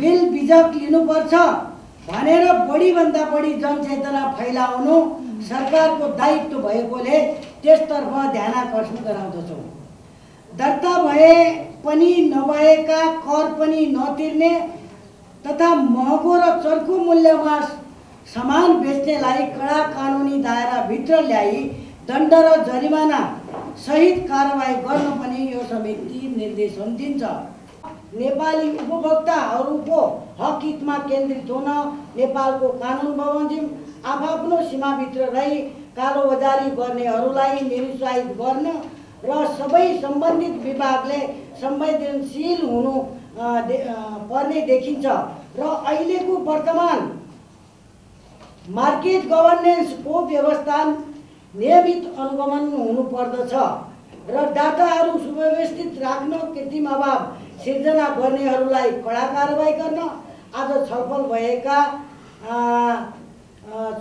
बेल बिजक लिनुपर्छ भनेर बढी भन्दा बढी जनचेतना फैलाउनु सरकारको दायित्व भएकोले त्यसतर्फ ध्यान आकर्षण गराउँदछौं। दर्ता भए पनि नभएका कर पनि नतिर्ने तथा महँगो र चर्को मूल्यमा सामान बेच्नेलाई कडा कानुनी दायरा भित्र ल्याई दण्ड र जरिमाना सहित कारबाही गर्न पनि यो समिति निर्देशन दिन्छ। नेपाली उपभोक्ताहरूको हक हितमा केन्द्रित हुन नेपालको कानुन बमोजिम आफआफ्नो सीमाभित्र रही कालोबजारी गर्नेहरूलाई निरुत्साहित गर्न र सबै सम्बन्धित विभागले संवेदनशील हुनु पर्ने देखिन्छ र अहिलेको वर्तमान मार्केट गभर्नेन्सको व्यवस्था नियमित अनुगमन हुनुपर्दछ र डाटाहरू सुव्यवस्थित राख्न कृत्रिम अभाव सिर्जना गर्नेहरूलाई कडा कारबाही गर्न आज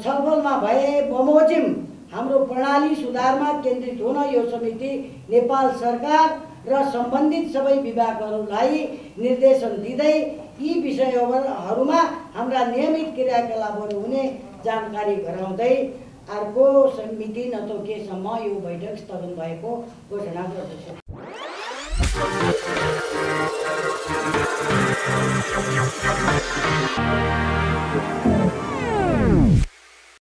छलफलमा भए बमोजिम हाम्रो प्रणाली सुधारमा केन्द्रित हुन यो समिति नेपाल सरकार र सम्बन्धित सबै विभागहरूलाई निर्देशन दिँदै यी विषयहरूमा हाम्रा नियमित क्रियाकलापहरू हुने जानकारी गराउँदै अर्को समिति नतोकेसम्म यो बैठक स्थगन भएको घोषणा गर्दछु।